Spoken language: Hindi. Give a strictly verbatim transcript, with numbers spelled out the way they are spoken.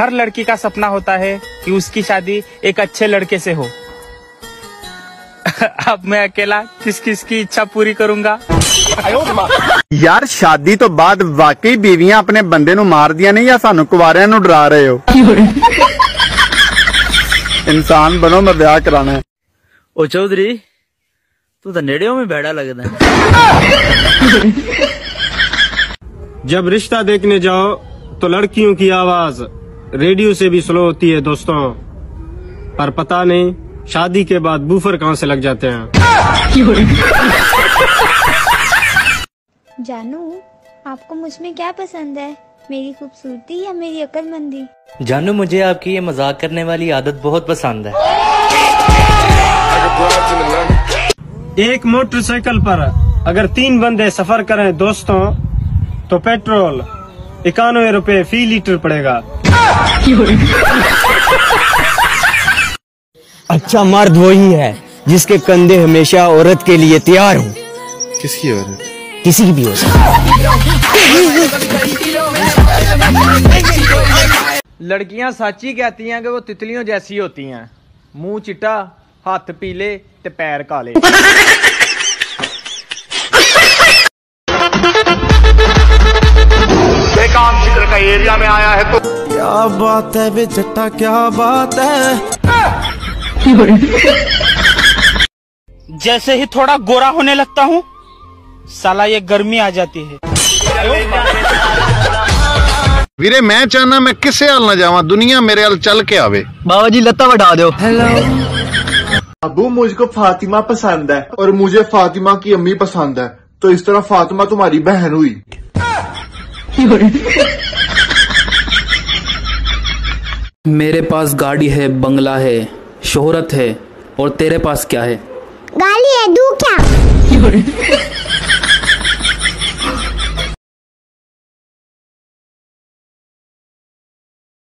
हर लड़की का सपना होता है कि उसकी शादी एक अच्छे लड़के से हो। अब मैं अकेला किस किस की इच्छा पूरी करूंगा। यार शादी तो बाद वाकई बीवियां अपने बंदे नू मार दिया ने या सानू कुवारियां नू डरा रहे हो। इंसान बनो, मैं ब्याह कराना है। ओ चौधरी तू तो नेड़ियों में बैठा लगता। जब रिश्ता देखने जाओ तो लड़कियों की आवाज रेडियो से भी स्लो होती है दोस्तों, पर पता नहीं शादी के बाद बूफर कहाँ से लग जाते हैं। जानू आपको मुझ में क्या पसंद है, मेरी खूबसूरती या मेरी अक्लमंदी? जानू मुझे आपकी ये मजाक करने वाली आदत बहुत पसंद है। एक मोटरसाइकिल पर अगर तीन बंदे सफर करें दोस्तों तो पेट्रोल इक्यानवे रुपए फी लीटर पड़ेगा। अच्छा मर्द वही है जिसके कंधे हमेशा औरत के लिए तैयार हो। किसकी औरत? किसी की भी हो सकती। लड़कियां साची कहती हैं कि वो तितलियों जैसी होती हैं, मुंह चिट्टा, हाथ पीले ते पैर काले। का एरिया में आया है तो क्या बात है बे जट्टा, क्या बात है। जैसे ही थोड़ा गोरा होने लगता हूँ साला ये गर्मी आ जाती है। वीरे मैं चाहना मैं किसे हाल ना जावा, दुनिया मेरे हाल चल के आवे। बाबा जी लता बढ़ा दो। बाबू मुझको फातिमा पसंद है और मुझे फातिमा की अम्मी पसंद है, तो इस तरह फातिमा तुम्हारी बहन हुई। मेरे पास गाड़ी है, बंगला है, शोहरत है, और तेरे पास क्या है? गाली है, दूं क्या?